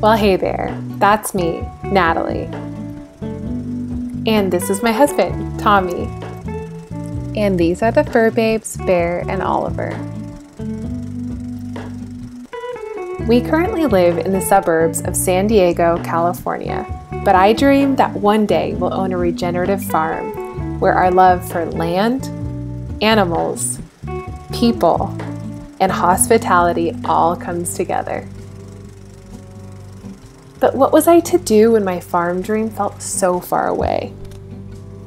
Well, hey there, that's me, Natalie. And this is my husband, Tommy. And these are the fur babes, Bear and Oliver. We currently live in the suburbs of San Diego, California, but I dream that one day we'll own a regenerative farm where our love for land, animals, people, and hospitality all comes together. But what was I to do when my farm dream felt so far away?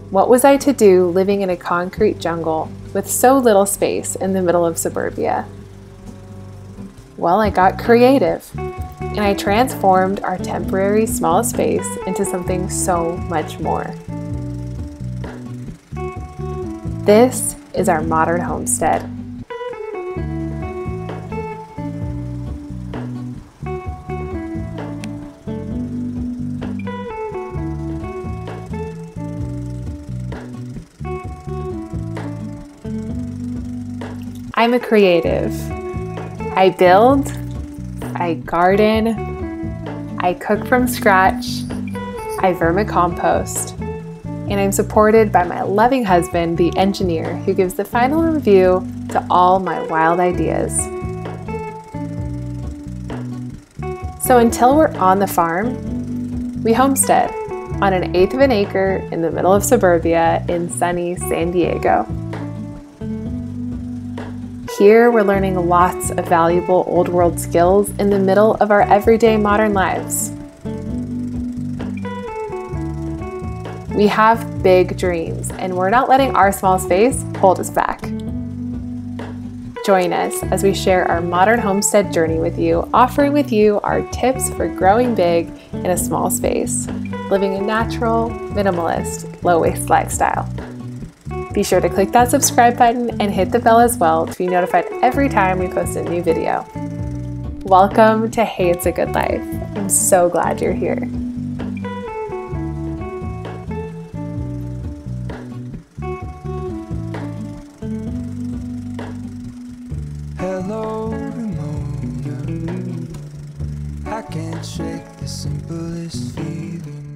What was I to do living in a concrete jungle with so little space in the middle of suburbia? Well, I got creative, and I transformed our temporary small space into something so much more. This is our modern homestead. I'm a creative. I build, I garden, I cook from scratch, I vermicompost, and I'm supported by my loving husband, the engineer, who gives the final review to all my wild ideas. So until we're on the farm, we homestead on 1/8 of an acre in the middle of suburbia in sunny San Diego. Here, we're learning lots of valuable old world skills in the middle of our everyday modern lives. We have big dreams, and we're not letting our small space hold us back. Join us as we share our modern homestead journey with you, offering with you our tips for growing big in a small space, living a natural, minimalist, low-waste lifestyle. Be sure to click that subscribe button and hit the bell as well to be notified every time we post a new video. Welcome to Hey, It's a Good Life. I'm so glad you're here. Hello, Ramona. I can't shake the simplest feeling.